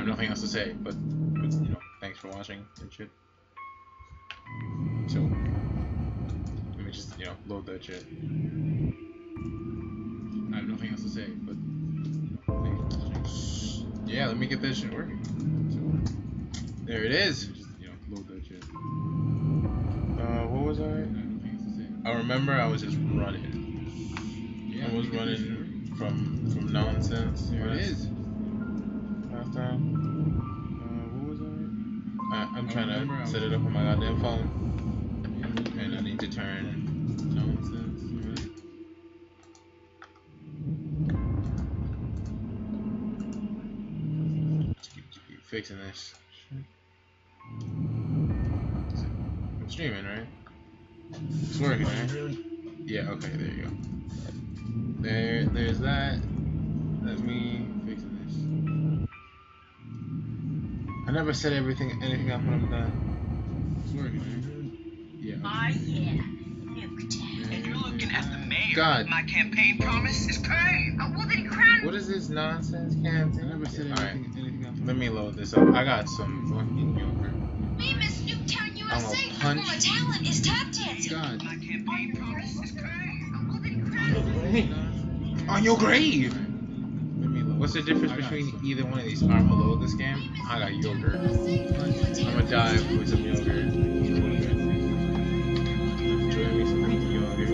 have nothing else to say, but you know, thanks for watching and shit. So let me just, you know, load that shit. I have nothing else to say, but you know, thanks for watching. Yeah, let me get that shit working. So there it is. Just, you know, load that shit. What was I? I have nothing else to say. I remember I was just running. Yeah, I was running from nonsense. There it is. Last time. What was I? I'm trying to set it up on my goddamn phone. And I need to turn nonsense. Let's keep fixing this. I'm streaming, right? It's working, right? Yeah, okay, there you go. There's that. That's me fixing this. I never said anything up when I'm done. It's working, man. Yeah. Ah, yeah. Nuketown. And you're looking at the mayor. God. My campaign promise is paid. I wasn't incredible. What is this nonsense campaign? I never said anything up. Let me load this up. I got some fucking yogurt. Famous Nuketown USA. My talent is tap dancing. God. My campaign promise is paid. I wasn't incredible. On your grave. What's the difference between either one of these? I'm gonna load this game. I got yogurt. I'm gonna dive with some yogurt. Enjoy me some yogurt.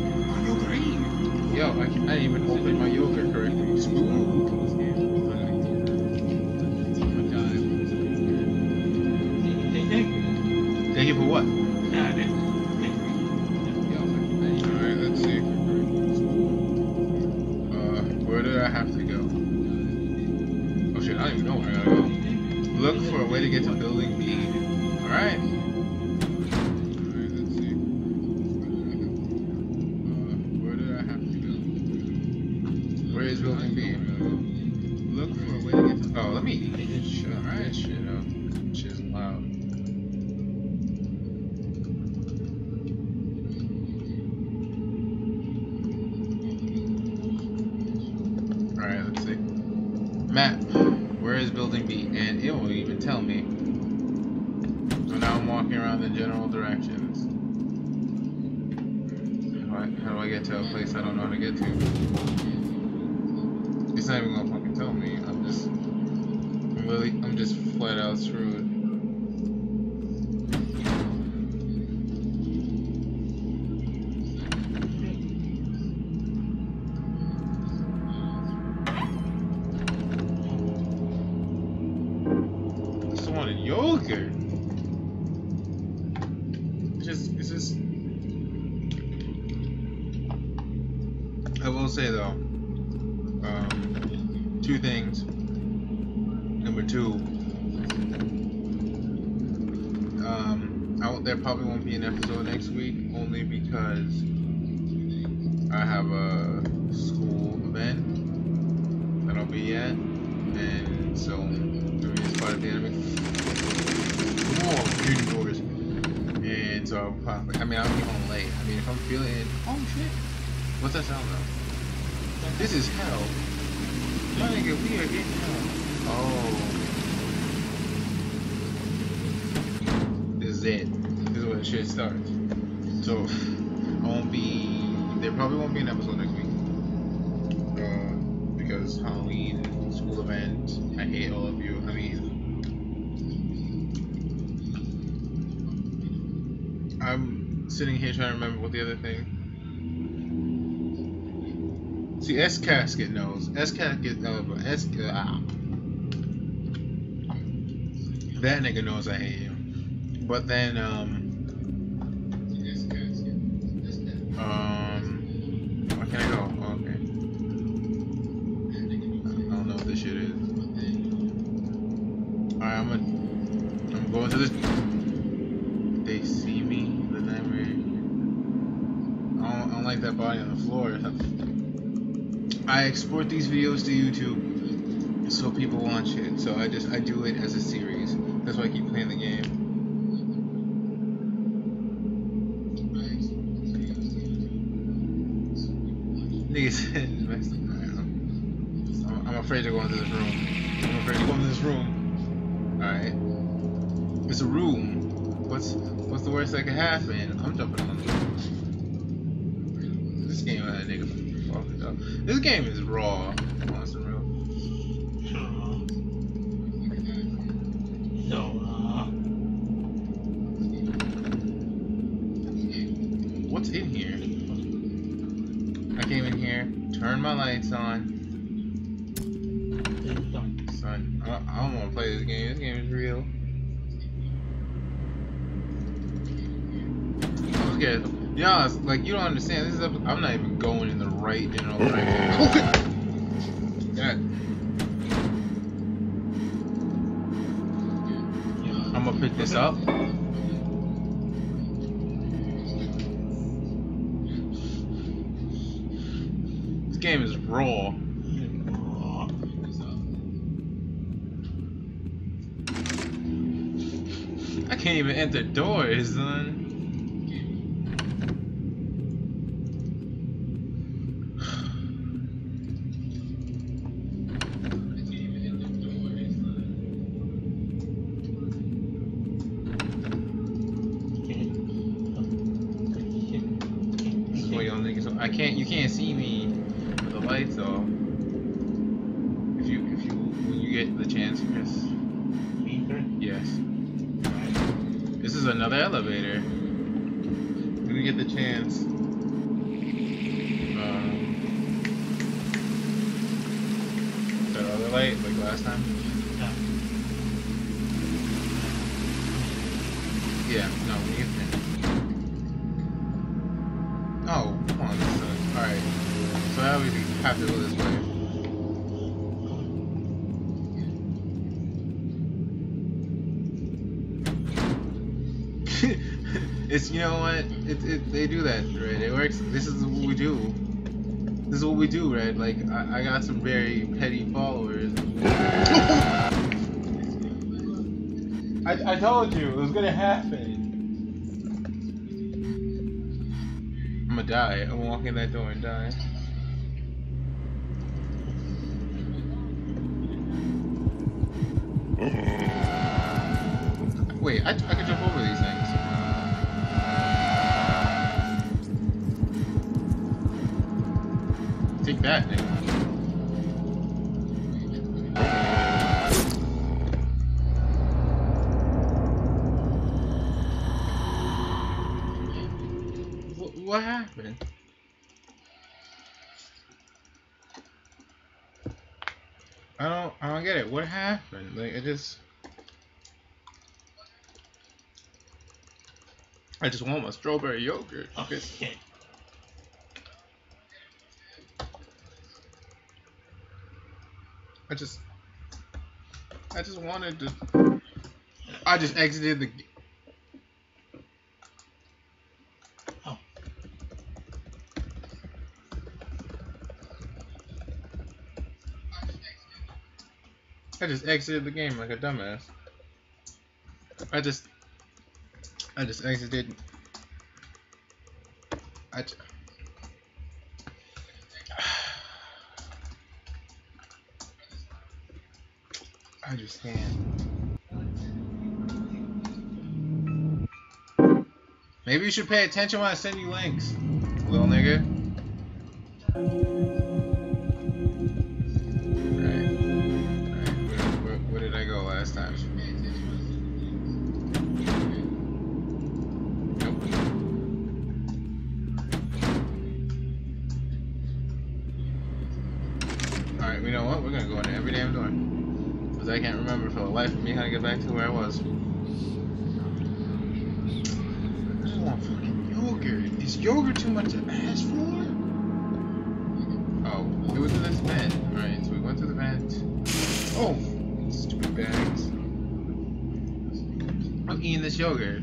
Yo, I didn't even open my yogurt correctly. This game. I'm gonna dive with some yogurt. Thank you for what? Nah, alright, let's see. Where did I have to go? I don't even know where I gotta go. Look for a way to get to building B. Alright. Alright, let's see. Where did I have to go? Where is building B? Look for a way to get to. Oh, let me shut this shit up. Shit is loud. Alright, let's see. Map. Where is building B? And it won't even tell me. So now I'm walking around in general directions. How do I get to a place I don't know how to get to? It's not even gonna fucking tell me. I'm just flat out screwed. Yogurt. It's just. I will say though, two things. Number two, there probably won't be an episode next week only because I have a school event that I'll be at, and so it's part of the anime. And so, I mean, I'll be home late. I mean, if I'm feeling, oh shit, what's that sound though? This is hell. My nigga, we are getting hell. Oh. This is it. This is where the shit starts. So, I won't be, there probably won't be an episode next week. Because Halloween, school event, I hate all of you. I mean, I'm sitting here trying to remember what the other thing. See, S Casket knows. S Casket knows, but S that nigga knows I hate him. But then where can I go? Oh, okay. I don't know what this shit is. Alright, I'm going to this. They see me, the nightmare. I don't like that body on the floor. I export these videos to YouTube so people watch it. So I do it as a series. That's why I keep playing the game. Nigga said, I'm afraid to go into this room. It's a room. What's the worst that can happen? I'm jumping on it. This game had a nigga fucked up. This game is raw. On some real. No. What's in here? I came in here, turned my lights on. Son, I don't want to play this game. This game is real. Yeah, y'all, like, you don't understand. This is I'm not even going in the right general direction. I'm gonna pick this up. This game is raw. I can't even enter doors, son. You can't see me with the lights off. When you get the chance, Chris. Yes. This is another elevator. When you get the chance. That other light, like last time. Yeah. No. When you get there. Oh, come on, this sucks. Alright. So I always have to go this way. It's, you know what? They do that, right? It works. This is what we do. This is what we do, right? Like, I got some very petty followers. I told you, it was gonna happen. I'm gonna die. I'm gonna walk in that door and die. Wait, I can jump over these things. Take that, nigga. What happened? I don't get it. What happened? Like, I just want my strawberry yogurt. Okay. Oh, I just wanted to. I just exited the. I just exited the game like a dumbass. I just exited. I just can't. Maybe you should pay attention when I send you links, little nigga. You know what? We're gonna go into every damn door. Because I can't remember for the life of me how to get back to where I was. I just want fucking yogurt. Is yogurt too much to ask for? Oh, it was in this vent. Alright, so we went through the vent. Oh! Stupid bags. I'm eating this yogurt.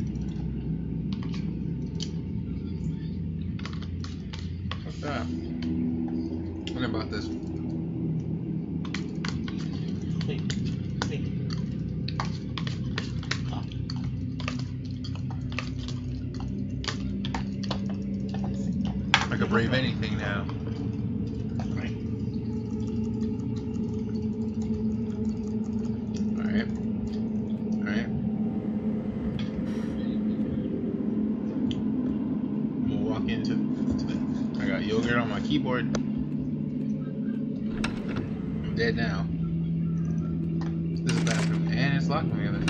What's that? What about this? I could brave anything now. Alright. keyboard. I'm dead now. This is the bathroom. And it's locked on the other side.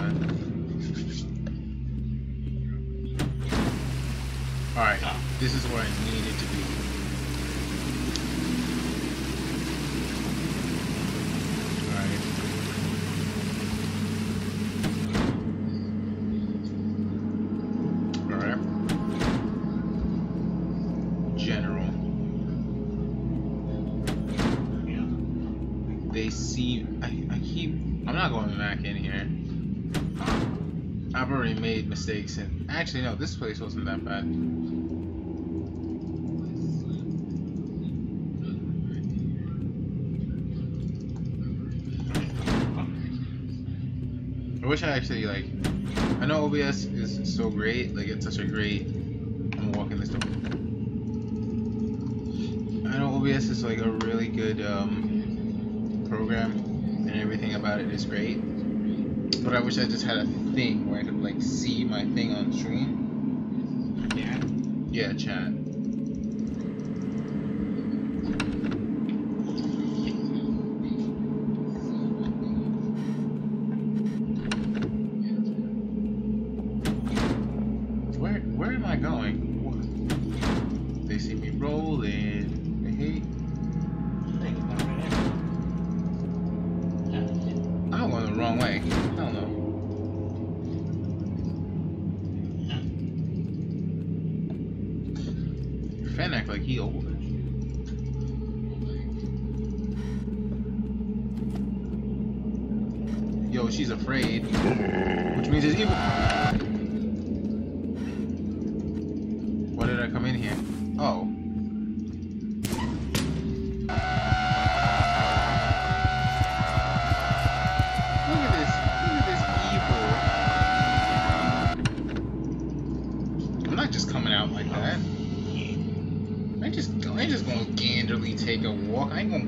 Alright, this is where I need it to be. I'm not going back in here. I've already made mistakes, and actually no, this place wasn't that bad. I wish I actually, like, I know OBS is so great, like it's such a great, I'm walking this door. I know OBS is like a really good program, and everything about it is great, but I wish I just had a thing where I could like see my thing on stream. Yeah, chat. Where am I going? What? They see me rolling. They hate. I'm going the wrong way. I don't know. Fan act like he old. Yo, she's afraid. Which means it's evil. Why did I come in here? Oh. I'm just gonna ganderly take a walk. I ain't gonna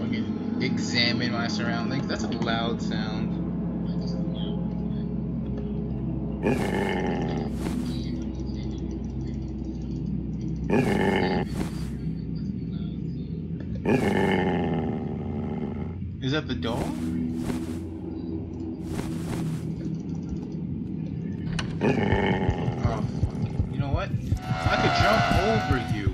fucking examine my surroundings. That's a loud sound. Is that the dog? Oh, you know what? I could jump over you.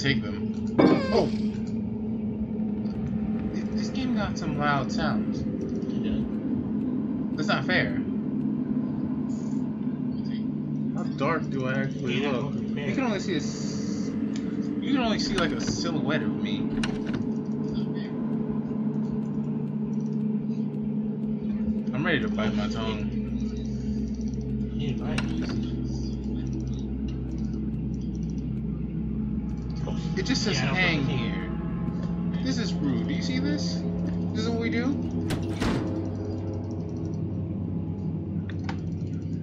Take them. Oh! This game got some loud sounds. That's not fair. How dark do I actually look? You can only see you can only see like a silhouette of me. I'm ready to bite my tongue. It just says hang here. This is rude. Do you see this? This is what we do?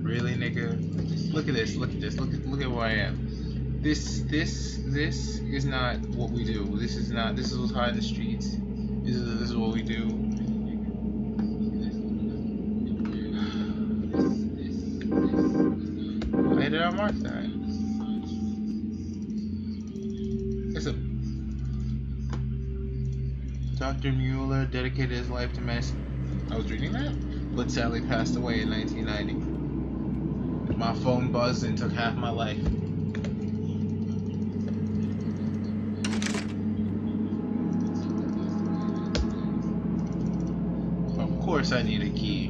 Really, nigga? Look at this. Look at this. Look at where I am. This is not what we do. This is not. This is what's hot in the streets. This is what we do. Why did I mark that? Dr. Mueller dedicated his life to medicine. I was reading that, but sadly passed away in 1990. My phone buzzed and took half my life. Of course I need a key.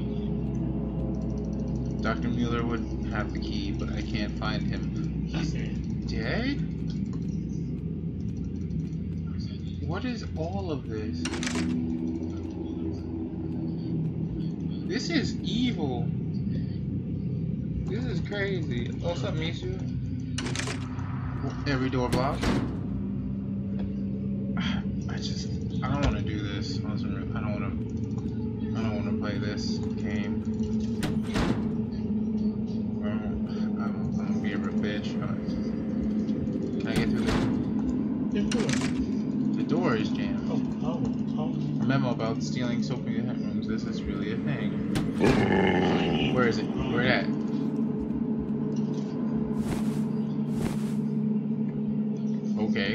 Dr. Mueller would have the key, but I can't find him. He's dead? What is all of this? This is evil. This is crazy. Oh, what's up, Mishu? Every door blocked. I don't want to do this. I don't want to play this game. I'm going to be a bitch. Can I get through this? The door is jammed. Oh. A memo about stealing soap in hot rooms. This is really a thing. Where is it? Where at? Okay.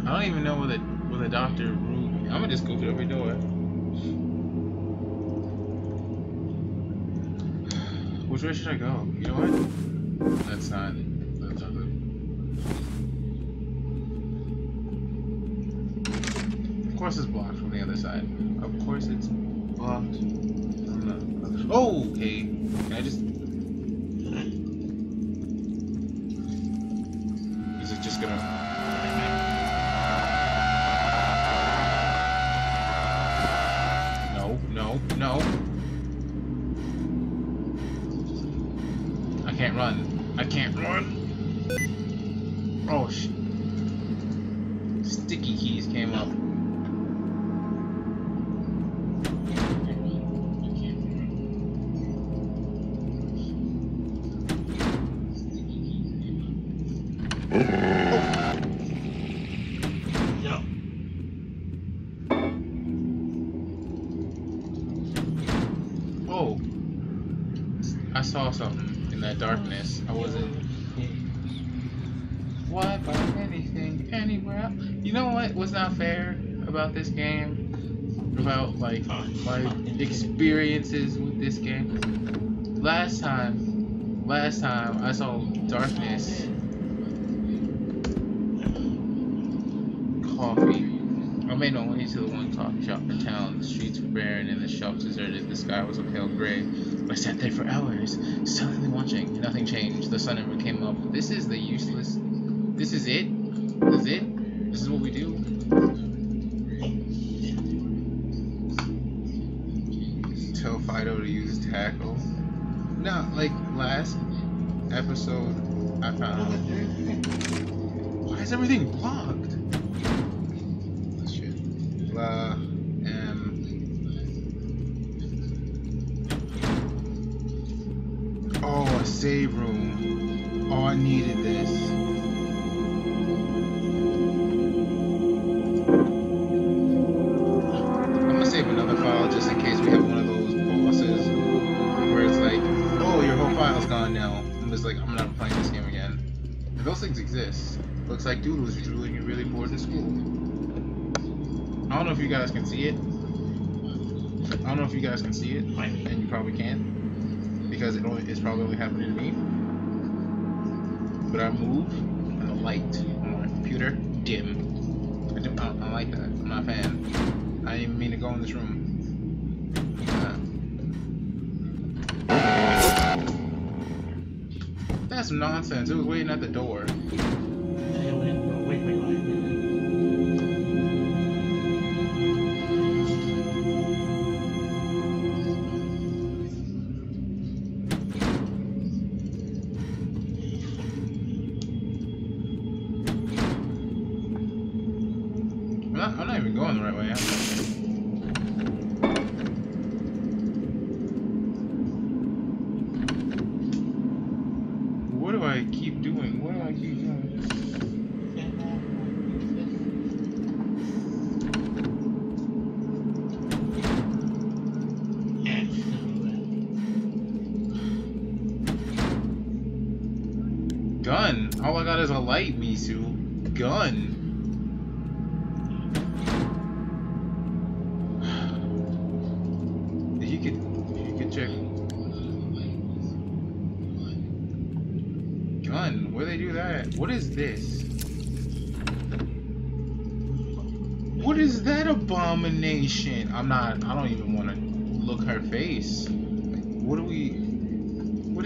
I don't even know where the doctor room. I'm gonna just go through every door. Which way should I go? You know what? That's not it. That's not it. Of course it's blocked from the other side. Of course it's blocked from the other side. Oh, okay. Can I just... Is it just gonna... No. I can't run. I can't run. Oh shit. Sticky keys came up. What's not fair about this game, about like my experiences with this game? Last time I saw darkness, coffee. I made my way to the one coffee shop in town. The streets were barren and the shops deserted. The sky was a pale gray. But I sat there for hours, silently watching. Nothing changed. The sun never came up. This is the useless. This is it. This is it. This is what we do. Tell Fido to use tackle. No, like last episode, I found. Why is everything blocked? Shit. La M. Oh, a save room. Oh, I needed this. Exist. Looks like Doodle is really bored in school. I don't know if you guys can see it. And you probably can't, because it's probably only happening to me. But I move, and the light on my computer dim. I don't like that. I'm not a fan. I didn't even mean to go in this room. That's some nonsense. It was waiting at the door. I'm not even going the right way. Gun. All I got is a light, Misu. Gun. You could check. Gun. Where they do that? What is this? What is that abomination? I don't even want to look her face. What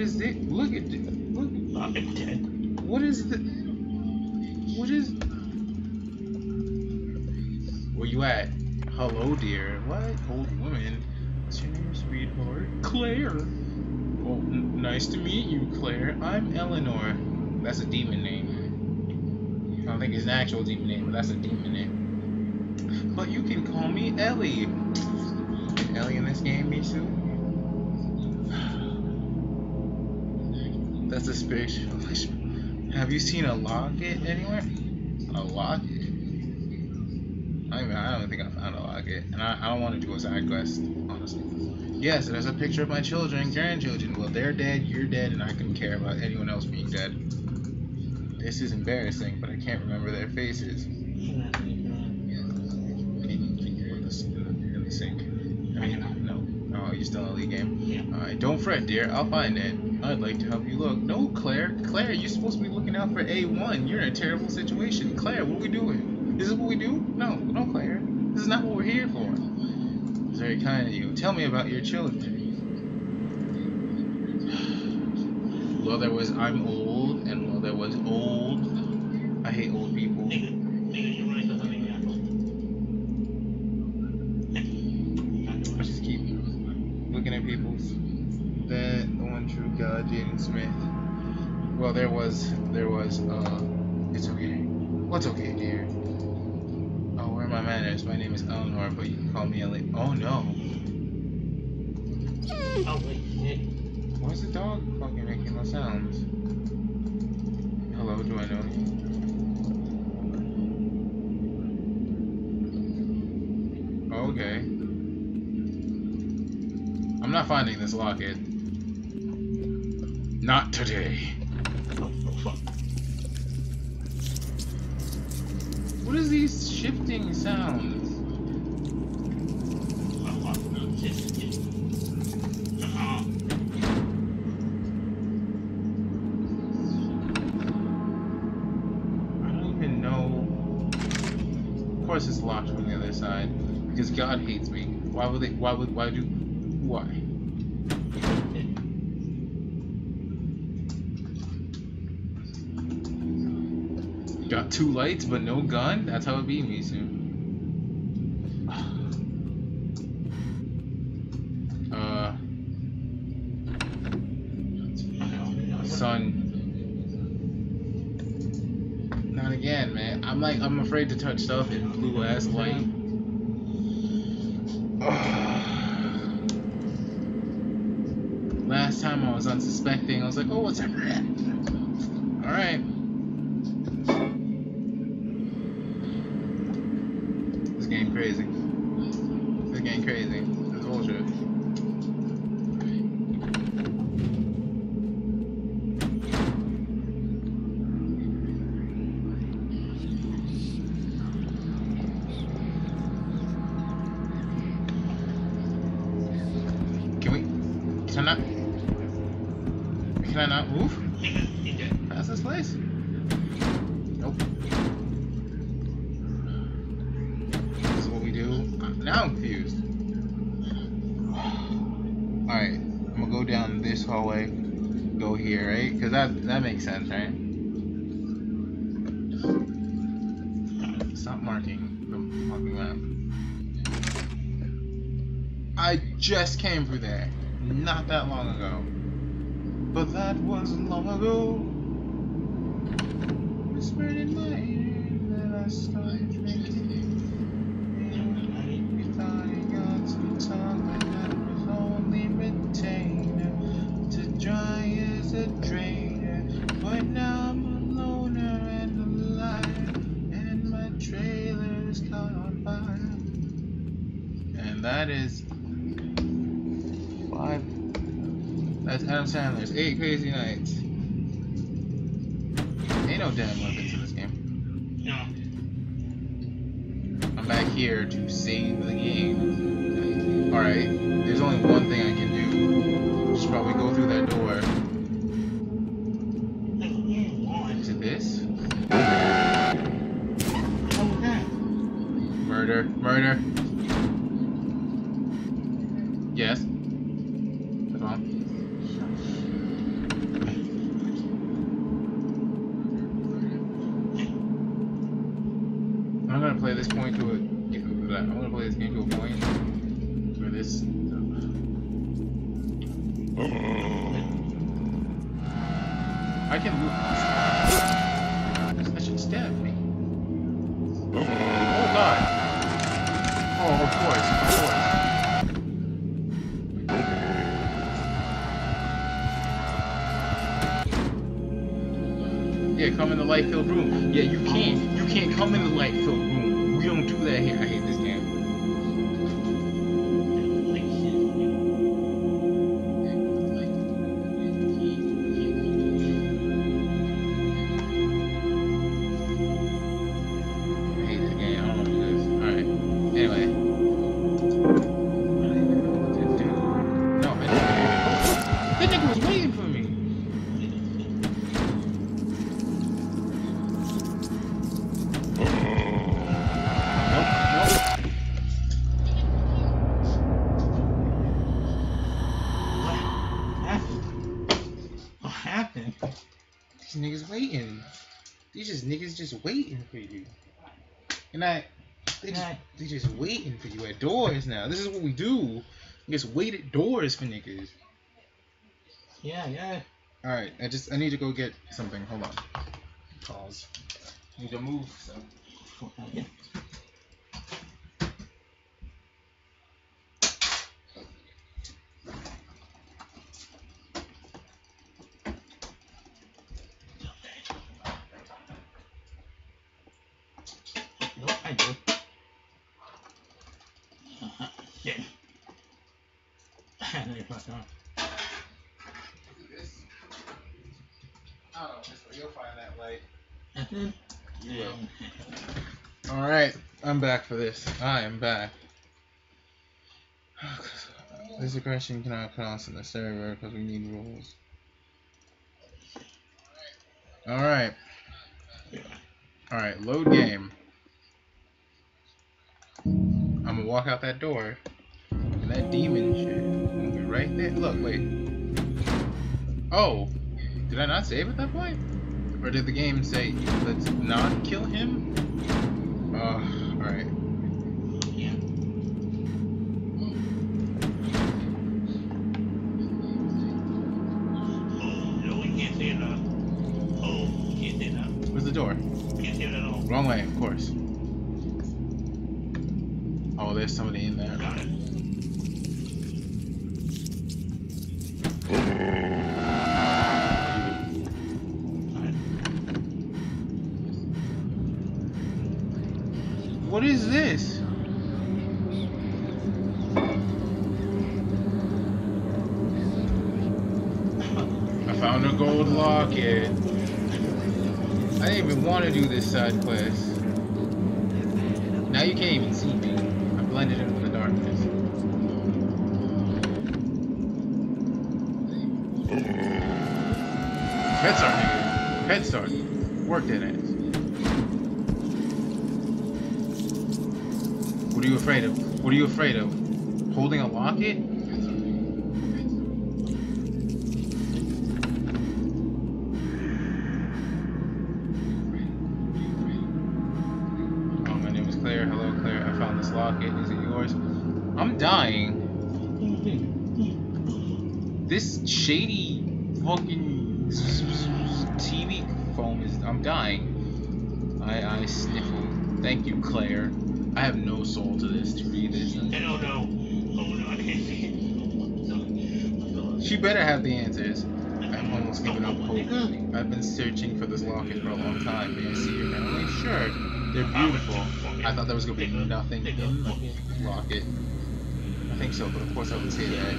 is it? Look at this. Look. I'm dead. What is... Where you at? Hello, dear. What? Old woman. What's your name, sweetheart? Claire. Well, nice to meet you, Claire. I'm Eleanor. That's a demon name. I don't think it's an actual demon name, but that's a demon name. But you can call me Ellie. Ellie in this game, Misu? That's a spaceship. Have you seen a locket anywhere? A locket? I don't think I found a locket. And I don't want to do a side quest, honestly. Yes, there's a picture of my children, grandchildren. Well, they're dead, you're dead, and I couldn't care about anyone else being dead. This is embarrassing, but I can't remember their faces. Oh, you're still in the league game? Yeah. Alright, don't fret, dear. I'll find it. I'd like to help you look. No, Claire. Claire, you're supposed to be looking out for A1. You're in a terrible situation. Claire, what are we doing? Is this what we do? No, no, Claire. This is not what we're here for. It's very kind of you. Tell me about your children. Well, there was I'm old, and well, there was old. I hate old people. Nigga, you're right. I just keep looking at people. That one true God, Jaden Smith. Well, it's okay. What's okay, dear? Oh, where are my manners? My name is Eleanor, but you can call me Ellie. Oh, no. Oh, wait, shit. Why is the dog fucking making no sounds? Hello, do I know you? Okay. I'm not finding this locket. Not today. What is these shifting sounds? I don't even know. Of course it's locked from the other side. Because God hates me. Why would they, why? Got two lights but no gun? That's how it be, me soon. Son. Not again, man. I'm afraid to touch stuff in blue ass light. Last time I was unsuspecting, I was like, oh, what's up? Alright. This game crazy. This game crazy. This bullshit. Can I not move? Past this place? Nope. This is what we do. Now I'm confused. Alright, I'm gonna go down this hallway. Go here, right? Because that makes sense, right? Stop marking the fucking map. I just came through there. Not that long ago. But that was long ago. Whispered in my ear that I started drinking. If I got some tongue that was only retained to dry as a drain. But now I'm a loner and a liar, and my trailer is caught on fire. And that is 5. That's Adam Sandler's 8 Crazy Nights. Ain't no damn weapons in this game. No. I'm back here to save the game. Alright, there's only one thing I can do. Just probably go through that door. Is it this? Murder. Murder. Yes. I'm gonna play this game to a point for this. I can move. That should stab me. Oh god. Oh, of course, of course. can't come in the light filled room. Yeah, you can. You can't come in the light filled room. We don't do that here. I hate this game. Just waiting for you, and they just waiting for you at doors now. This is what we do. We just wait at doors for niggas. Yeah. All right, I need to go get something. Hold on. Pause. I need to move. So. Yeah. I'm back for this. I am back. This aggression cannot cross in the server because we need rules. Alright. Alright, load game. I'm gonna walk out that door. And that demon shit. We'll be right there. Look, wait. Oh! Did I not save at that point? Or did the game say, let's not kill him? Alright. Yeah. No, we can't see it now. Oh, we can't see it now. Where's the door? We can't see it at all. Wrong way, of course. Oh, there's somebody in there. Got it. What is this? I found a gold locket. I didn't even want to do this side quest. Now you can't even see me. I blended into the darkness. Headstar, nigga. Headstar. Work that ass. What are you afraid of? What are you afraid of? Holding a locket? Oh, my name is Claire. Hello, Claire. I found this locket. Is it yours? I'm dying. This shady fucking TV foam is... I'm dying. I sniffled. Thank you, Claire. I have no soul to this, to read this. I don't know. Oh no, I can't see it. She better have the answers. I'm almost giving up hope. I've been searching for this locket for a long time, but you see, you're not only sure, they're beautiful. I thought there was going to be nothing in the locket. I think so, but of course I would say that.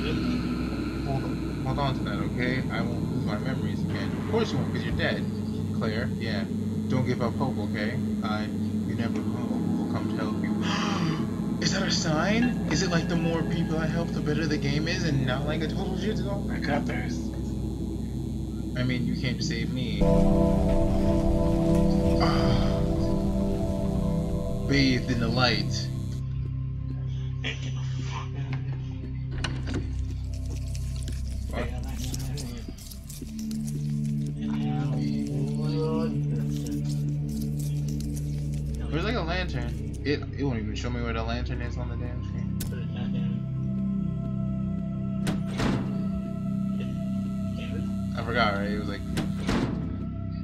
Hold on to that, okay? I won't lose my memories again. Of course you won't, because you're dead. Claire, yeah. Don't give up hope, okay? You never will come to help you. Is that a sign? Is it like the more people I help, the better the game is, and not like a total jigsaw? I got this. I mean, you came to save me. Bathed in the light. There's like a lantern. It won't even show me where the lantern is on the damn screen. I forgot, right? It was like...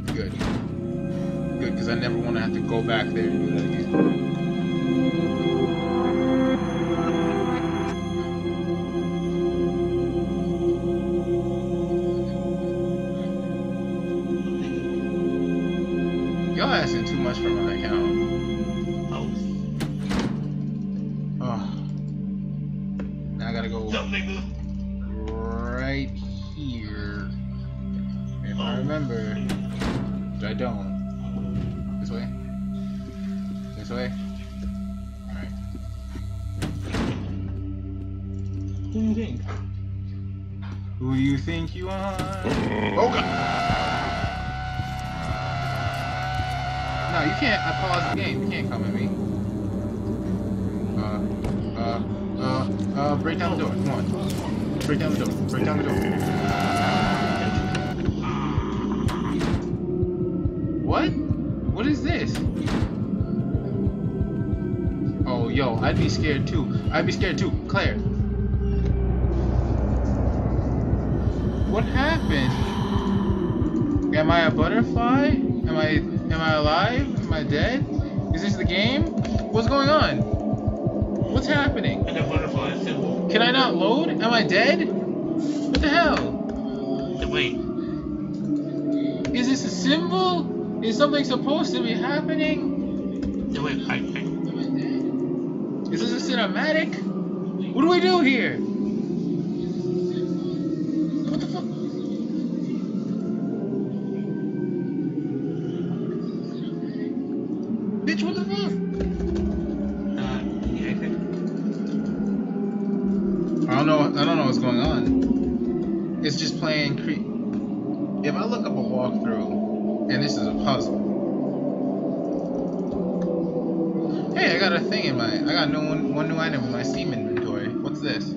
Good. Good, because I never want to have to go back there and do that again. much for my account. Now I gotta go right here. If I remember, but I don't. This way? This way? Alright. Who do you think? Who do you think you are? Oh god! No, you can't. I paused the game. You can't come at me. Break down the door. Come on. Break down the door. Break down the door. What? What is this? Oh, yo, I'd be scared too. I'd be scared too. Claire. What happened? Am I a butterfly? Am I alive? Am I dead? Is this the game? What's going on? What's happening? And the butterfly symbol. Can I not load? Am I dead? What the hell? Wait. Is this a symbol? Is something supposed to be happening? Wait. Am I dead? Is this a cinematic? What do we do here? What the fuck? Bitch, what the fuck? I don't know what's going on. It's just playing creep. If I look up a walkthrough, and this is a puzzle. Hey, I got a thing in my. I got one new item in my Steam inventory. What's this?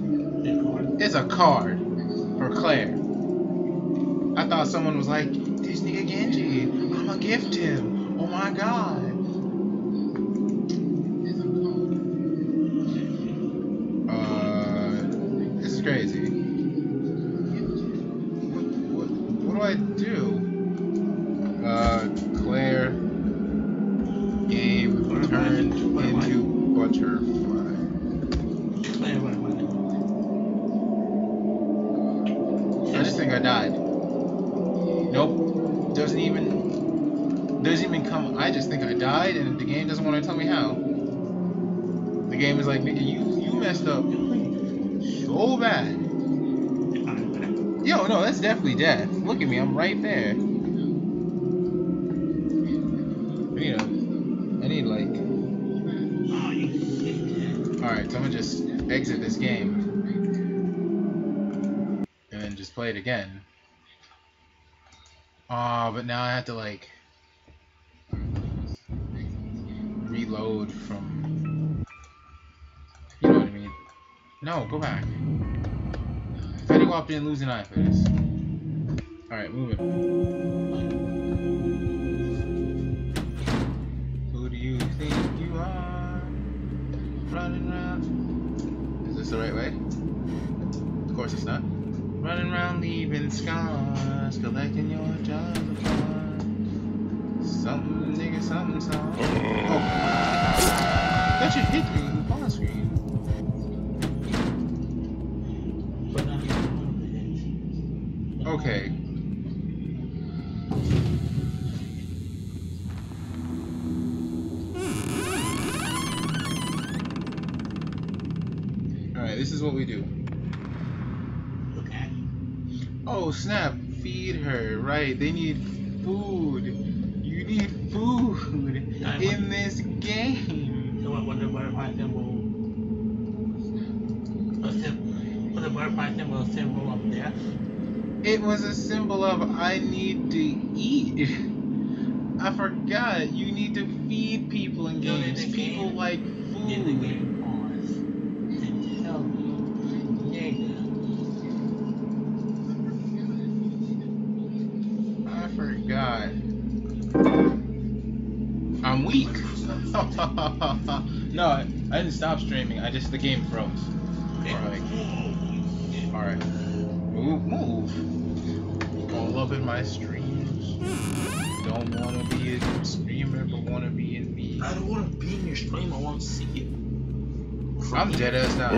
It's a card for Claire. I thought someone was like, this nigga Genji, I'ma gift him. Oh my god. Crazy. What do I do? Claire game turned into butterfly. Claire, I just think I died. Nope. Doesn't even come. I just think I died, and the game doesn't want to tell me how. The game is like, nigga, you messed up. So bad. Yo, no, that's definitely death. Look at me, I'm right there. I need like... Alright, so I'm gonna just exit this game. And then just play it again. Aw, but now I have to like... reload from... No, go back. Fetty Wap didn't lose an eye for this. Alright, moving. Who do you think you are? Running round. Is this the right way? Of course it's not. Running round, leaving scars, collecting your jars of fun. Something, nigga, something, something. Oh. That should hit me in the pause screen. Okay. Alright, this is what we do. Okay. Oh snap, feed her, right, they need food. You need food in this game. So what the butterfly symbol? Was the butterfly symbol a symbol of death? It was a symbol of I need to eat. I forgot. You need to feed people in games. People like food. In the game pause and tell me. Yeah. I forgot. I'm weak. No, I didn't stop streaming. I just the game froze. Okay. All right. Move. All up in my streams. Don't wanna be a streamer, but wanna be in me. I don't wanna be in your stream, I wanna see it. I'm dead ass now.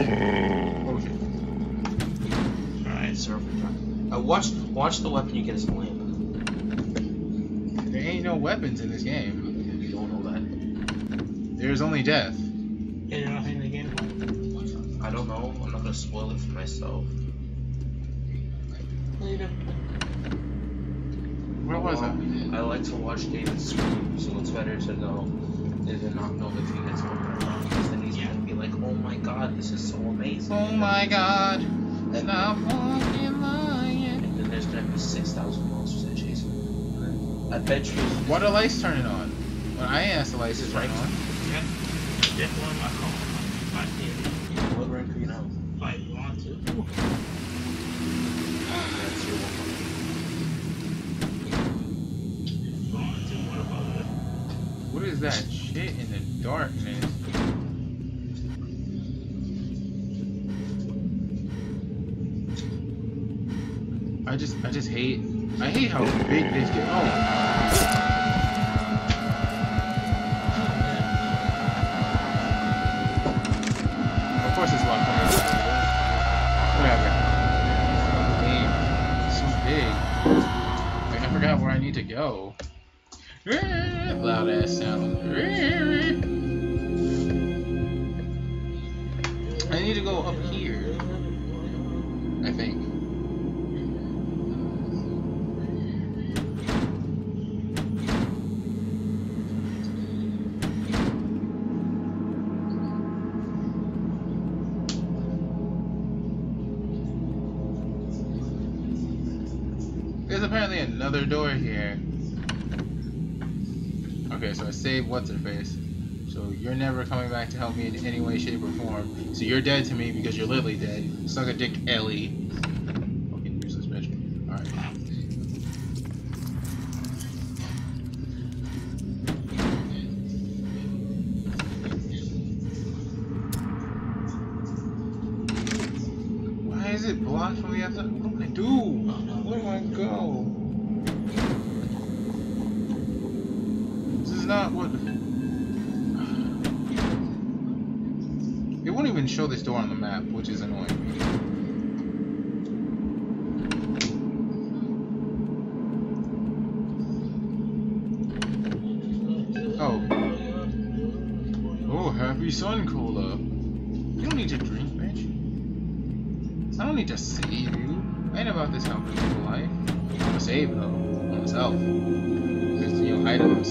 Alright, surfing time. Watch the weapon you get as a lamp. There ain't no weapons in this game. There's only death. Yeah, you're not in the game. I don't know. I'm not gonna spoil it for myself. Later. Where was I? I like to watch David scream, so it's better to know than not know the thing that's going on. Because then he's gonna be like, "Oh my God, this is so amazing." Oh my God. And I'm fucking lying. And then there's gonna be 6,000 monsters that chase him. I bet you. What are lights turning on? When I asked the lights is right on. Yeah. That's one of my calls. I did. What rank are you now? Like, you want to? That's your one. You want to? What about it? What is that shit in the dark, man? I just hate. I hate how big this get. Oh. Of course, it's locked on. Whatever. Damn, it's so big. Like, I forgot where I need to go. Loud ass sound. I need to go up here. I think. Another door here. Okay, so I saved what's-her-face. So you're never coming back to help me in any way, shape, or form. So you're dead to me because you're literally dead. Suck a dick, Ellie. Fucking useless bitch. Alright. Why is it blocked from the outside? What do I do? Where do I go? Not what it won't even show this door on the map, which is annoying. Oh, happy sun cola. You don't need to drink, bitch. I don't need to save you. I ain't about this helping people life. I'm gonna save though myself. There's items.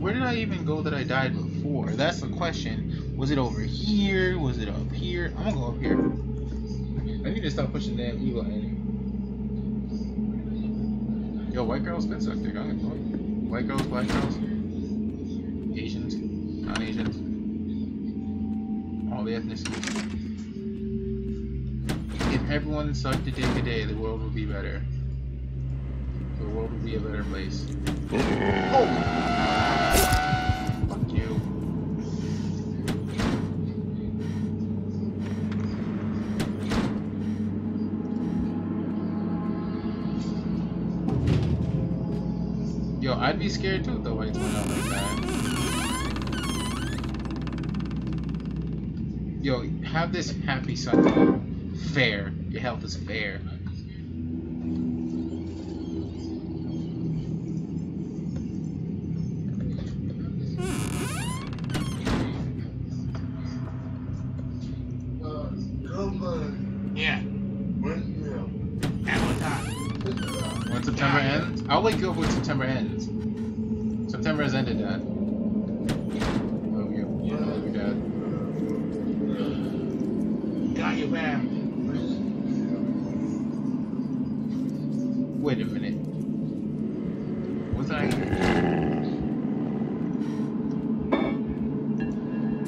Where did I even go that I died before? That's the question. Was it over here? Was it up here? I'm gonna go up here. I need to stop pushing damn evil in. Yo, white girls spit suck dick. I'm gonna go. White girls, black girls, Asians, non-Asians, all the ethnicities. If everyone sucked a dick a day, the world would be better. The world would be a better place. Oh! Fuck you. Yo, I'd be scared too if the lights went out like that. Yo, have this happy Sunday. Fair. Your health is fair. I'll wake you up when September ends. September has ended, Dad. Love you. Yeah. Love you, Dad. Got you, man. Wait a minute. Was I?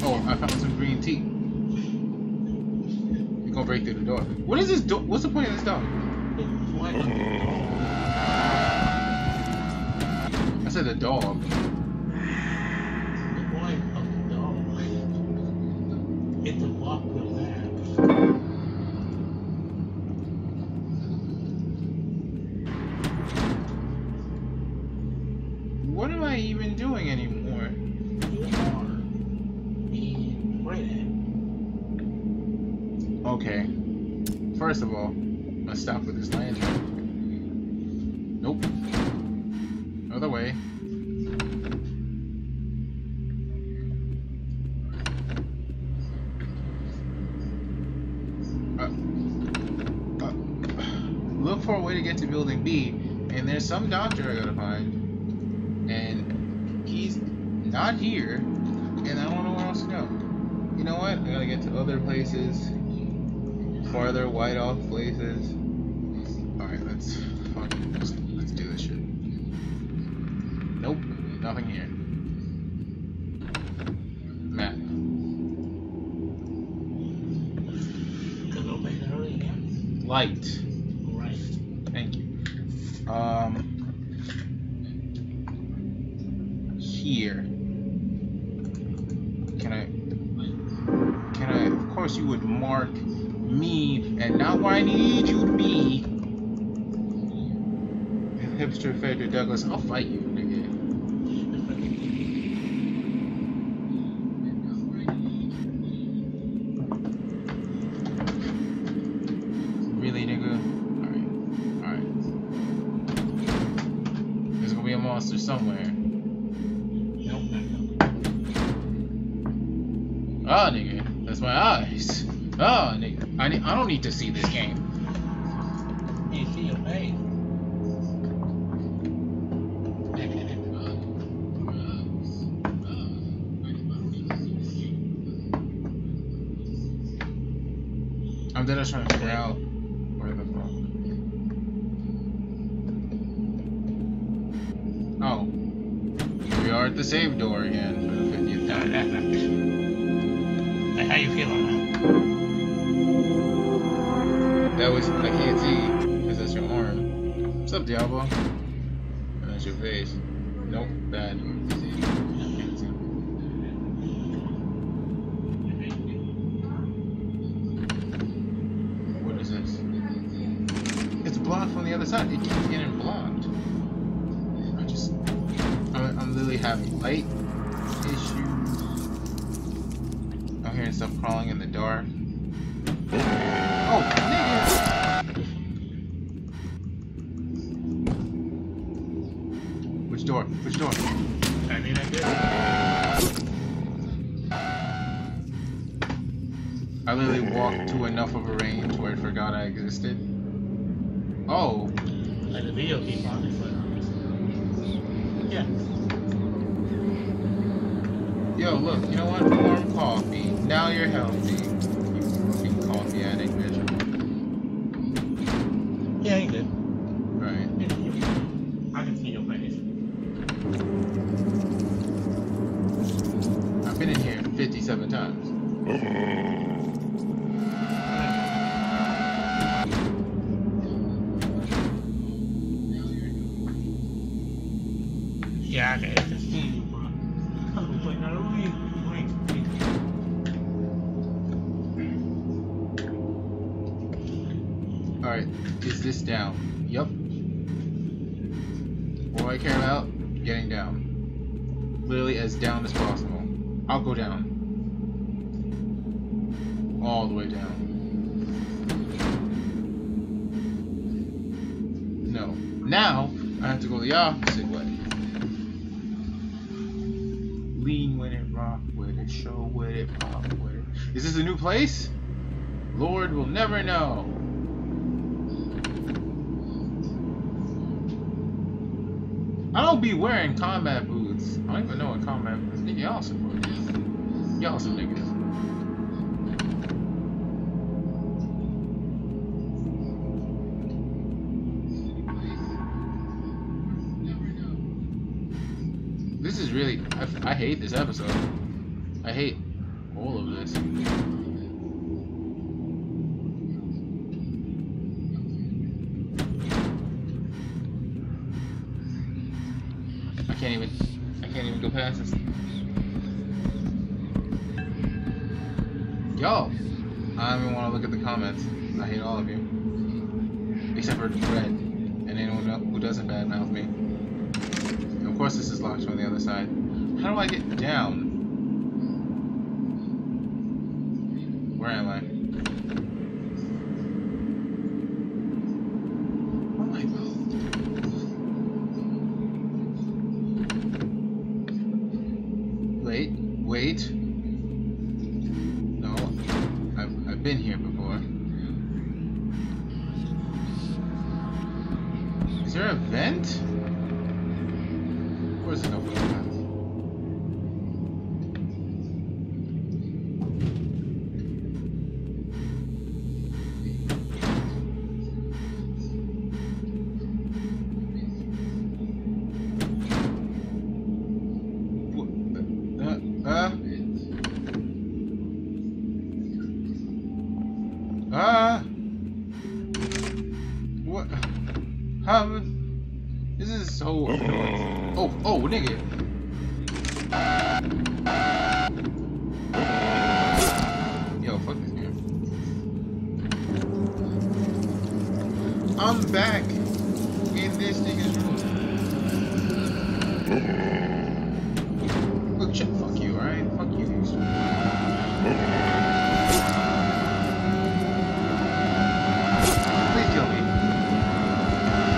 Oh, I found some green tea. You're gonna break through the door. What is this door? What's the point of this door? What? I said a dog. The point of the dog is to walk the land. What am I even doing anymore? You are being right at. Okay. First of all, let's stop with this lantern. Nope. Other way. far way to get to building B, and there's some doctor I gotta find, and he's not here, and I don't know where else to go. You know what? I gotta get to other places, farther, wide-off places. Alright, let's do this shit. Nope, nothing here. Light. Right. Thank you. Here. Can I, of course you would mark me and not where I need you to be. Hipster Frederick Douglass, I'll fight you, somewhere. Nope. Ah, nigga. That's my eyes. Ah, nigga. I don't need to see this game. You see your face. I'm dead. I'm trying to figure out where the fuck. At the save door again for the 50th time. Like, how you feeling now? That was, I can't see, because that's your arm. What's up, Diablo? And that's your face. Nope, bad. I can't see. What is this? It's blocked from the other side. It keeps getting blocked. I'm literally having light issues. I'm hearing stuff crawling in the dark. Oh, nigga! Which door? Which door? I mean, I did. I literally walked to enough of a range where I forgot I existed. Oh. Like the video keep on this way. Yeah. Yo, look, you know what? Warm coffee. Now you're healthy. You fucking coffee addict, bitch. Yeah, you did. Right. I can see your face. I've been in here 57 times. Yeah, I can. Alright, is this down? Yup. All I care about, getting down. Literally as down as possible. I'll go down. All the way down. No. Now, I have to go the opposite way. Lean with it, rock with it, show with it, pop with it. Is this a new place? Lord will never know. I don't be wearing combat boots. I don't even know what combat boots. Nigga, y'all support this. Y'all some niggas. This is really. I hate this episode. I hate all of this. I can't even go past this. Yo! I don't even want to look at the comments. I hate all of you. Except for Fred. And anyone who doesn't badmouth me. And of course this is locked from the other side. How do I get down? Where am I? Wait. No, I've been here before. there a vent? Of course there's no vent. This is so annoying. Oh, nigga. Yo, fuck this game. I'm back in this nigga's room. Look, shit, fuck you, alright? Fuck you.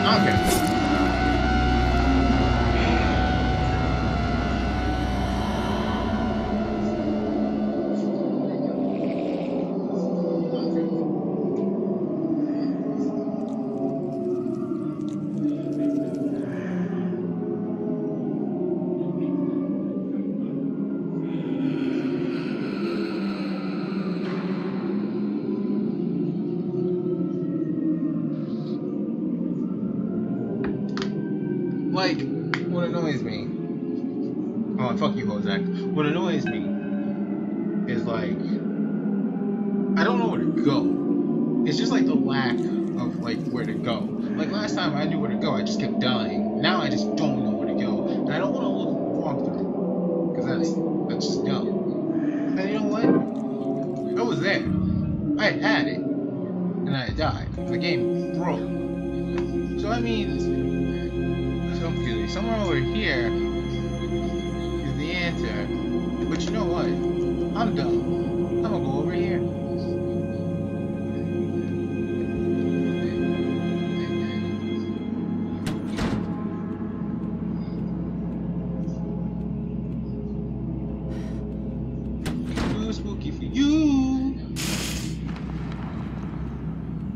Okay. Like, what annoys me, oh fuck you, Hozak. What annoys me is like, I don't know where to go. It's just like the lack of like where to go. Like last time I knew where to go, I just kept dying. Now I just don't know where to go, and I don't want to look walkthrough because that's just dumb. And you know what? I was there. I had it, and I died. The game broke. So I mean. Somewhere over here is the answer, but you know what? I'm done. I'm gonna go over here. Too spooky for you.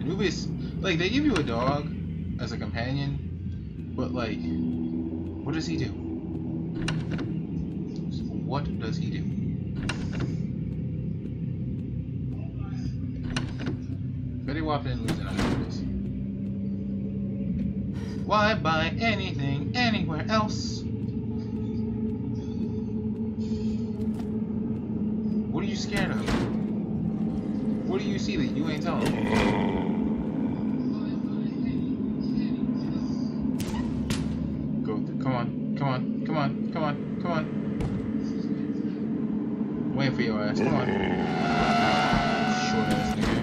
Anubis, like they give you a dog as a companion, but like. What does he do? What does he do? Betty Waffen and losing on this. Why buy anything anywhere else? What are you scared of? What do you see that you ain't telling me? Come on. Waiting for your ass. Come on. Short ass nigga.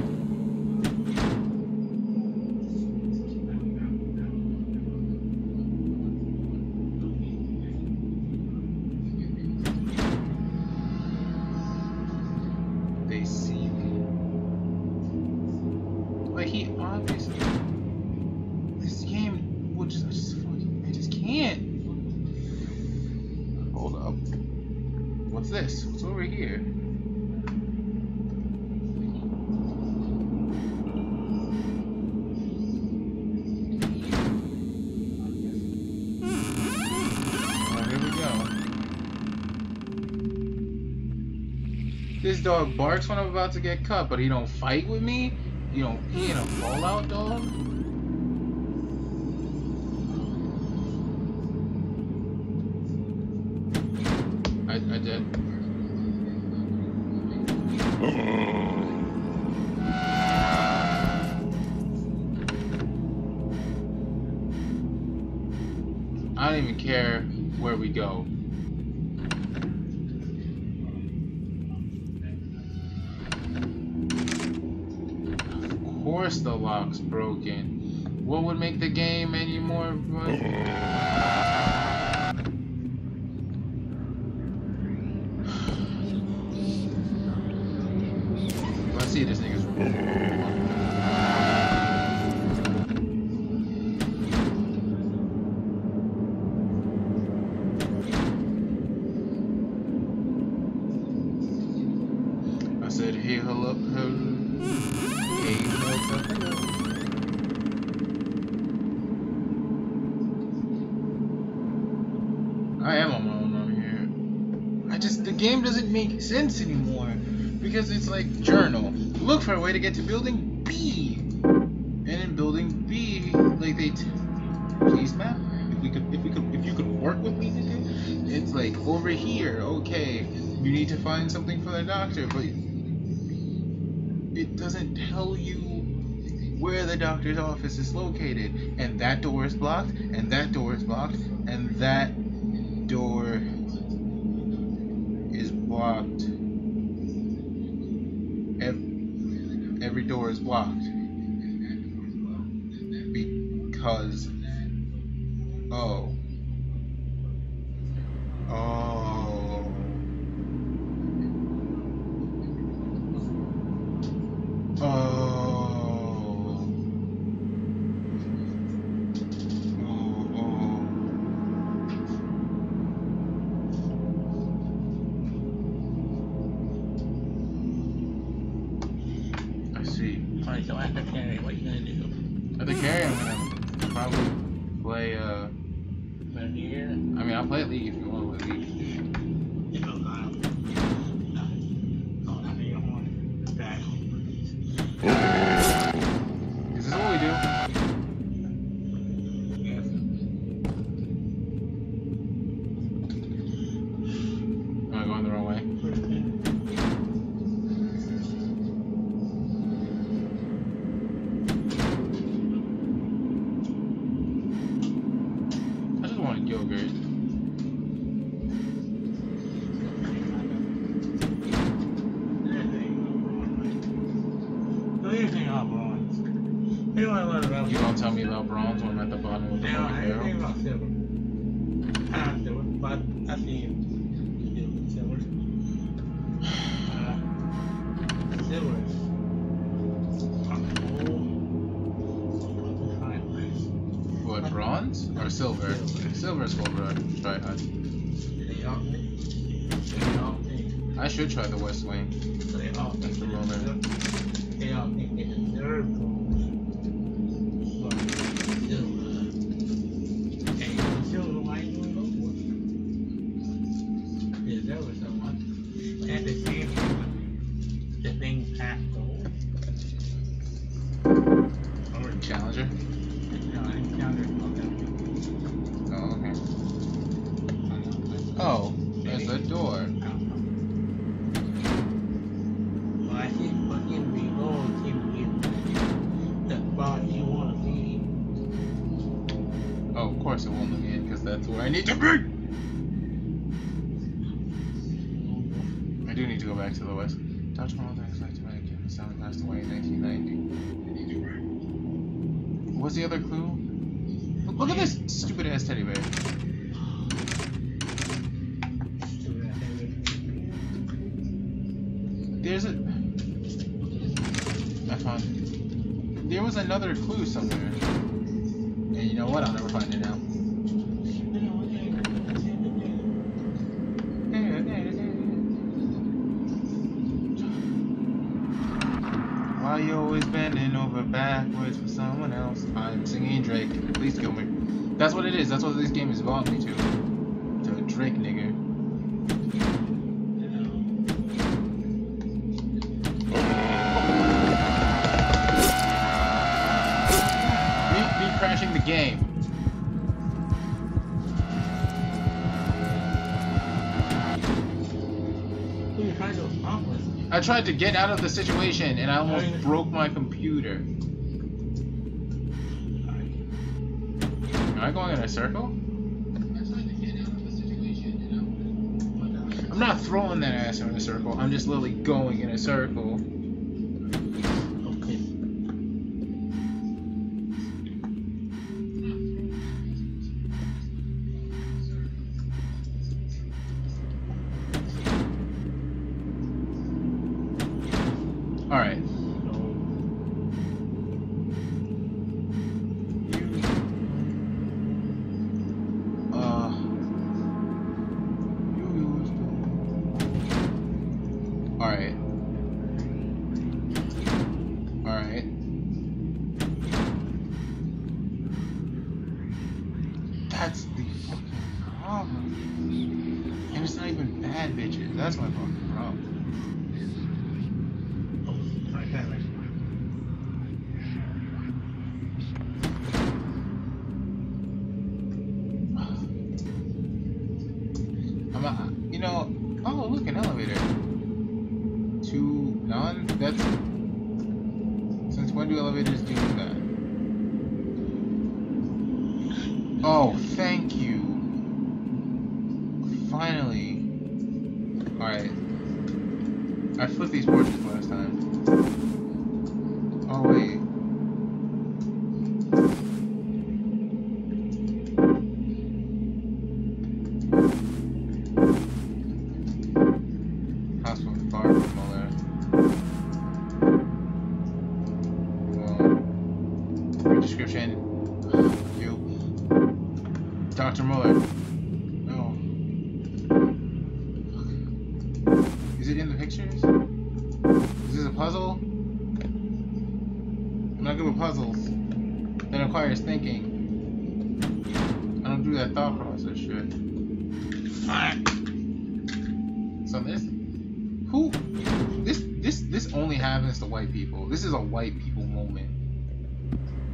They see me. Like he obviously. This game will just. I just can't. Hold up. What's this? What's over here? Alright, here we go. This dog barks when I'm about to get cut, but he don't fight with me? You don't he ain't a fallout dog? I did. I don't even care where we go. Of course the lock's broken. What would make the game any more fun? See this nigga's room. I said, hey, hello, hello. Hey, hello, hello. game doesn't make sense anymore, because it's like journal. Look for a way to get to building B. And in building B, like they please map. If you could work with me today, it's like over here. Okay, you need to find something for the doctor, but it doesn't tell you where the doctor's office is located, and that door is blocked, and that door is blocked, and that door is blocked. Every door is blocked because try the West Wing. They all think the moment. They all think they deserve gold. And silver, why you doing gold for? They deserve someone. And the same thing. The thing past gold. Or a challenger? No, I didn't challenger. Oh, okay. Oh, there's a door. It won't look in because that's where I need to be. I do need to go back to the West. Dr. Mulder is like to make him sound passed away in 1990. What's the other clue? Look at this stupid ass teddy bear. There's a. I found it. There was another clue somewhere. And you know what? I'll never find it out. That's what it is. That's what this game has evolved me to. To a Drake nigger. Me crashing the game. I tried to get out of the situation and I almost broke my computer. Am I going in a circle? I'm not throwing that ass in a circle. I'm just literally going in a circle. Alright. That's my fucking problem. Oh, right there. You know, oh look, an elevator. Two non. That's. Since when do elevators do that? Oh, thank you. Finally. Alright. I flipped these boards last time. Oh wait. Hospital far from all there. Well, prescription. You. Dr. Mueller. In the pictures? Is this a puzzle? I'm not good with puzzles. That requires thinking. I don't do that thought process shit. Alright. So this this only happens to white people. This is a white people moment.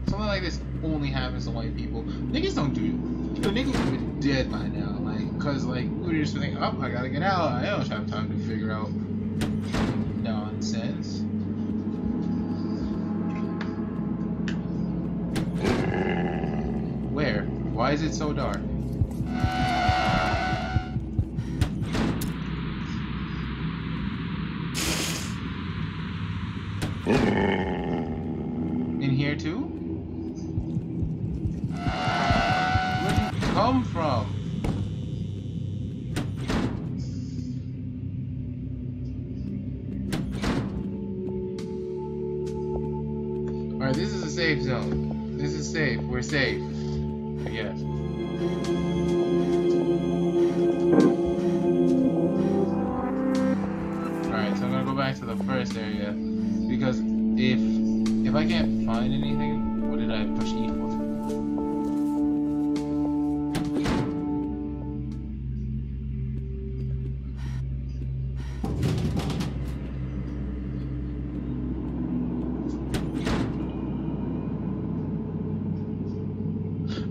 Something like this only happens to white people. Niggas don't do it. You know, niggas would be dead by now. Cause like we were just thinking, oh, I gotta get out. I don't have time to figure out nonsense. Where? Why is it so dark? In here too? Where did you come from? Alright, this is a safe zone. This is safe. We're safe. I guess. Alright, so I'm gonna go back to the first area. Because if I can't find anything, what did I push E for?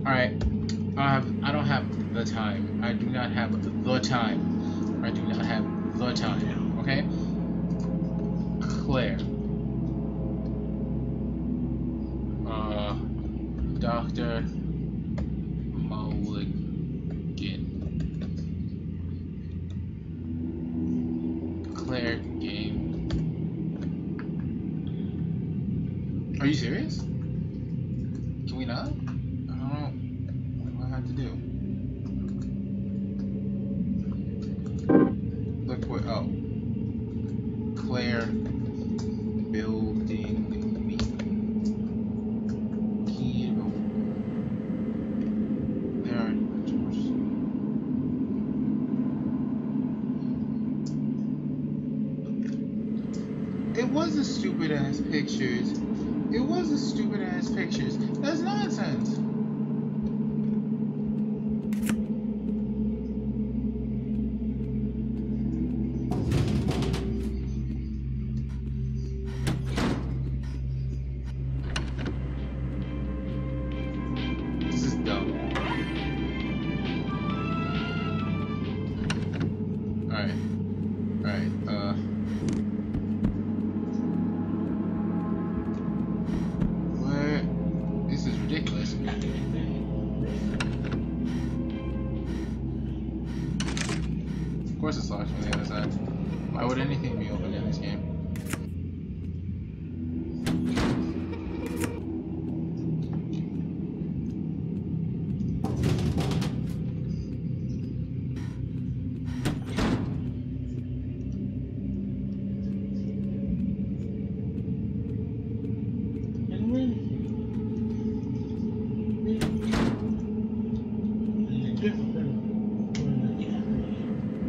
Alright, I don't have the time. I do not have the time. I do not have the time, okay? Claire. Dr. Mulligan. Claire game. Are you serious? Can we not? To do. Look what, oh. Claire building me. Hero. There are pictures. It was a stupid ass pictures. It was a stupid ass pictures. That's nonsense. Of course it's locked from the other side. Why would anything be open in this game?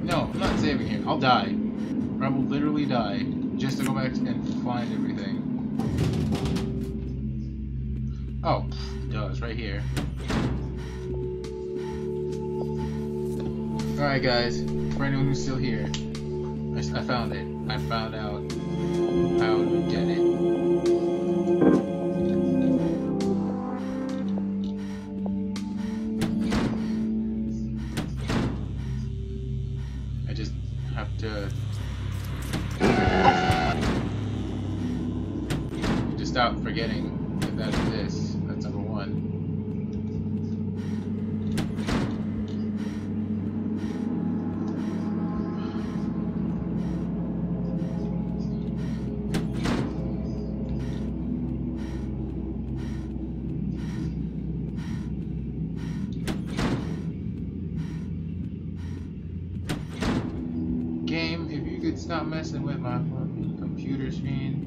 No, I'm not saving here. I'll die. I will literally die just to go back and find everything. Oh, duh, it's right here. Alright guys, for anyone who's still here, I found it. I found out how you did it. I just have to just stop forgetting that that exists. That's number one. Stop messing with my fucking computer screen.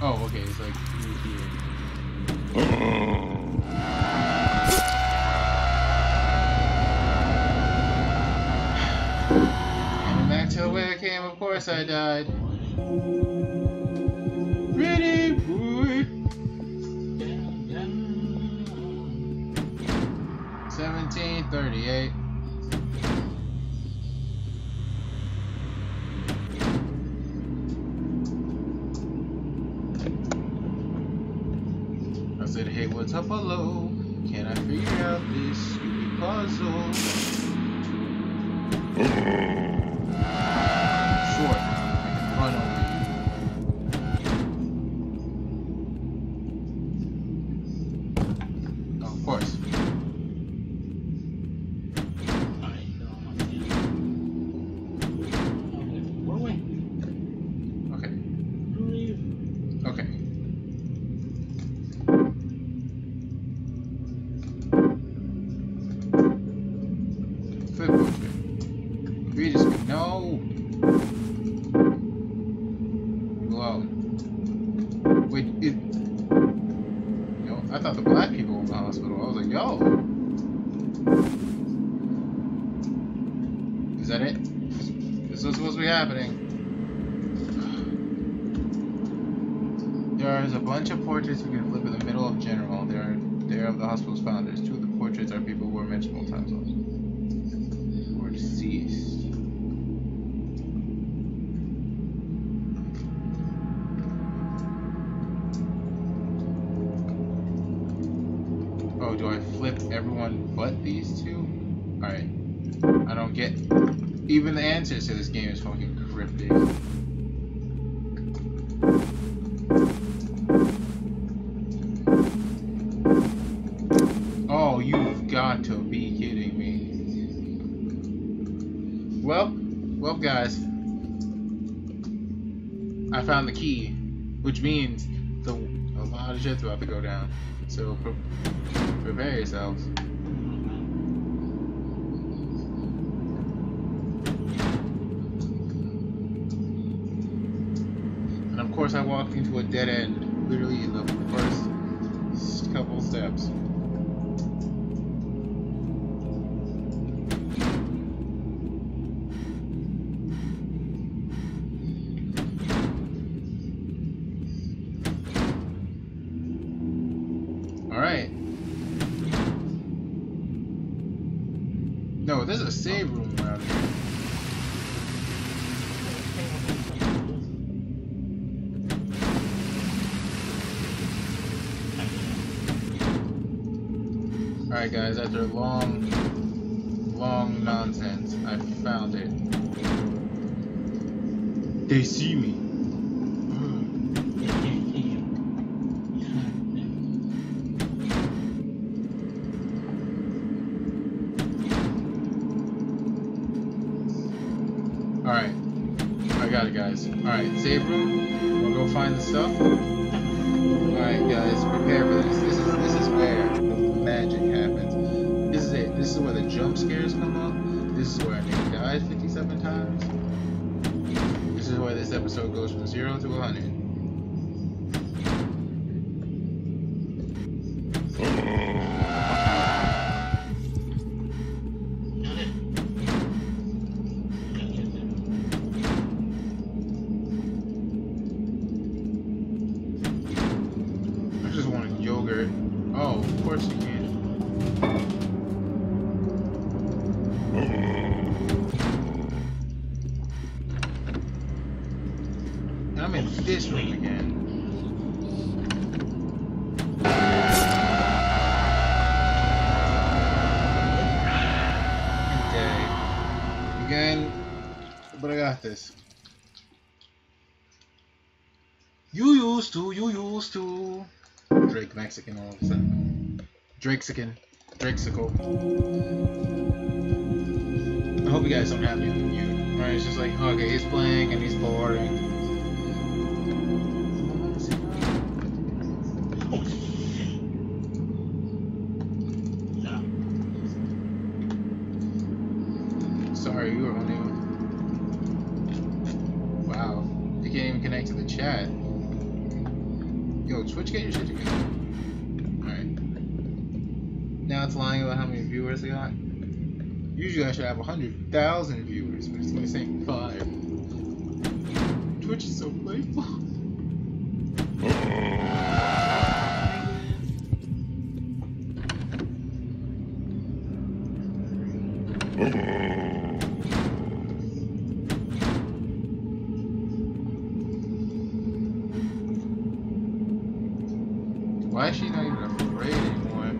Oh, okay, it's like right here. Till where I came, of course I died. Pretty boy. 1738. I said, hey, what's up, hello? Can I figure out this stupid puzzle? I thought the black people were in the hospital. I was like, yo! Is that it? This was supposed to be happening. There is a bunch of portraits we can flip in the middle of General. They are of the hospital's founders. Two of the portraits are people who were mentioned multiple times also. Who are deceased. Do I flip everyone but these two? Alright. I don't get... Even the answers to this game is fucking cryptic. Oh, you've got to be kidding me. Well guys. I found the key. Which means a lot of shit's about to go down. So prepare yourselves. And of course I walked into a dead end, literally in the first couple steps. No, there's a save room around here. Alright guys, after long nonsense, I found it. They see me. Alright, I got it guys. Alright, save room, we'll go find the stuff. Alright guys, prepare for this. This is where the magic happens. This is it. This is where the jump scares come up. This is where I nearly died 57 times. This is where this episode goes from 0 to 100. course you can. I'm in this room again. Okay. Again, but I got this. You used to. Drake Mexican all of a sudden. Drakexican. I hope you guys don't have anything new. Right? It's just like, okay, he's playing and he's bored. Sorry, you were only. Wow. You can't even connect to the chat. Yo, Twitch, get your shit together. Alright. Now it's lying about how many viewers I got. Usually I should have 100,000 viewers, but it's only saying 5. Twitch is so playful. Why is she not even afraid anymore?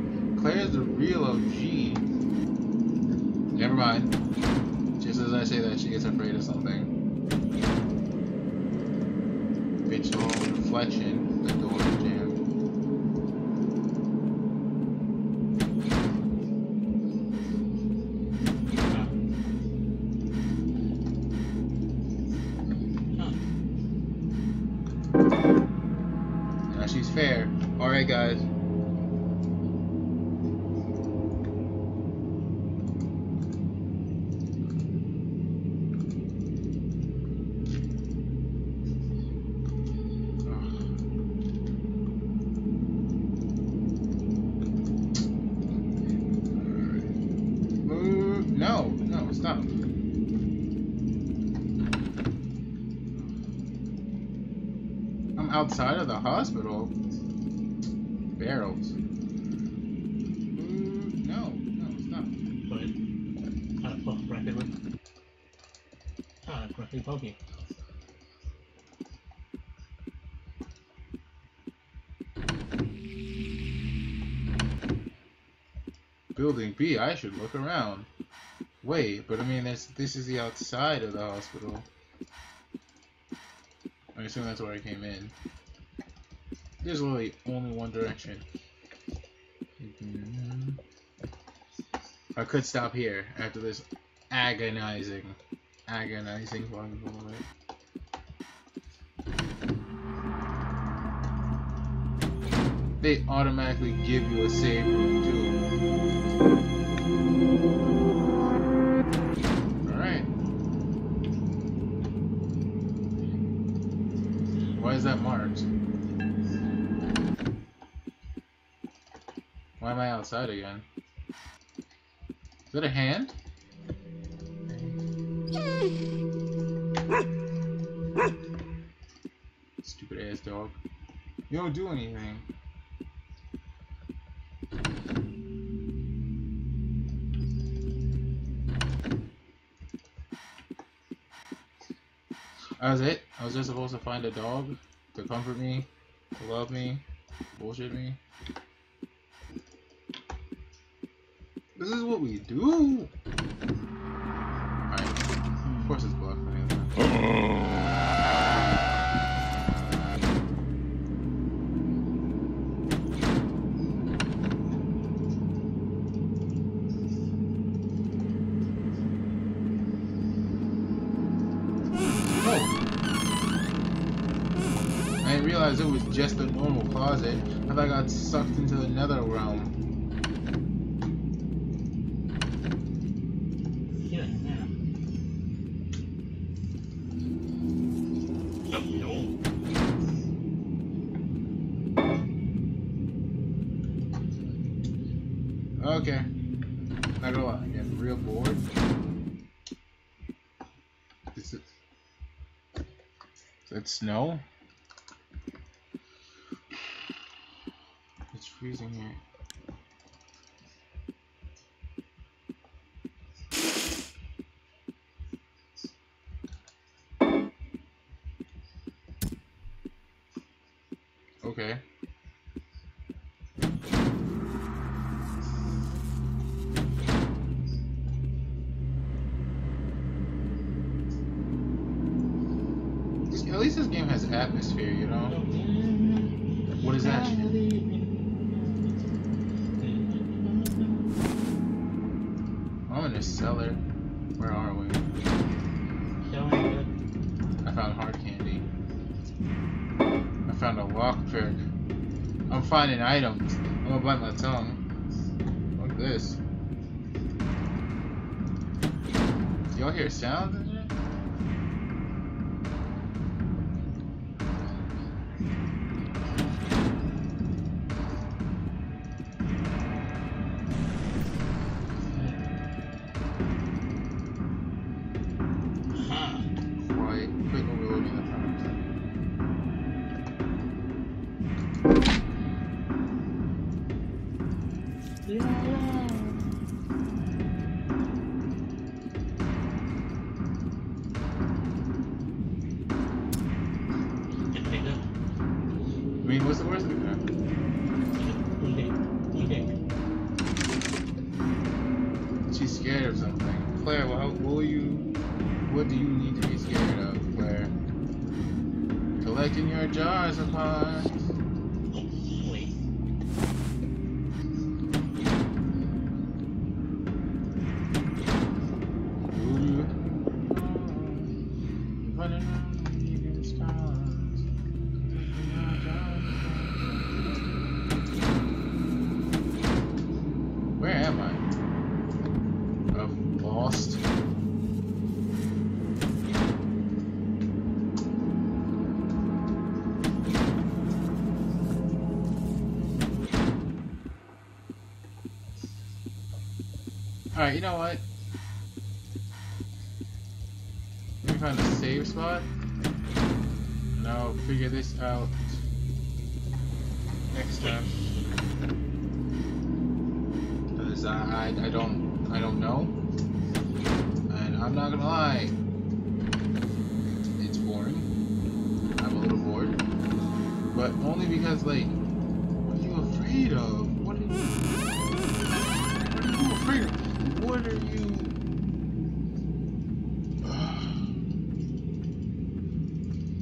Claire's the real OG. Never mind. Just as I say that, she gets afraid of something. Bitch, the whole reflection. The door is jammed. Now she's fair. Alright guys. No, stop. I'm outside of the hospital. Barrels. No, stop. Go ahead. Crappy pokey. Building B, I should look around. Wait, but I mean, this is the outside of the hospital. I assume that's where I came in. There's really only one direction. I could stop here after this agonizing long moment. They automatically give you a save room too. Alright. Why is that marked? Why am I outside again? Is that a hand? Stupid ass dog. You don't do anything. That was it? I was just supposed to find a dog to comfort me, to love me, to bullshit me. This is what we do! Alright, of course it's blocked on the other side. Oh! I didn't realize it was just a normal closet. I thought I got sucked into another realm. Okay. Not gonna lie, I'm getting real bored. Is that snow? It's freezing here. Okay. At least this game has atmosphere, you know? What is that? I'm in a cellar. Where are we? I found hard candy. I found a lock pick. I'm finding items. I'm gonna bite my tongue. Like this. Y'all hear sounds in there? Alright, you know what? Let me find a save spot. And I'll figure this out next time. Because I don't know. And I'm not gonna lie. It's boring. I'm a little bored. But only because, like, what are you afraid of? What are you?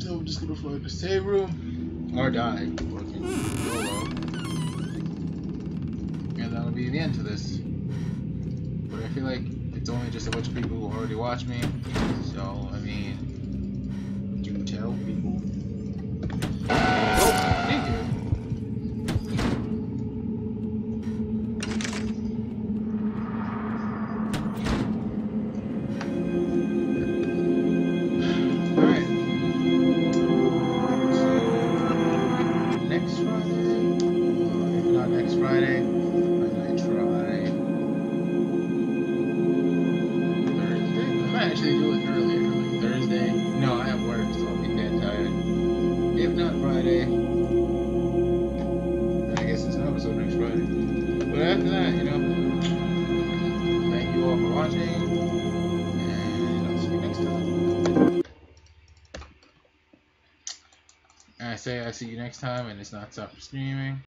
So I'm just gonna float the save room or die. And that'll be the end to this. But I feel like it's only just a bunch of people who already watch me. So, I mean, you tell people. Oh, thank you. I say I see you next time, and it's not stop streaming.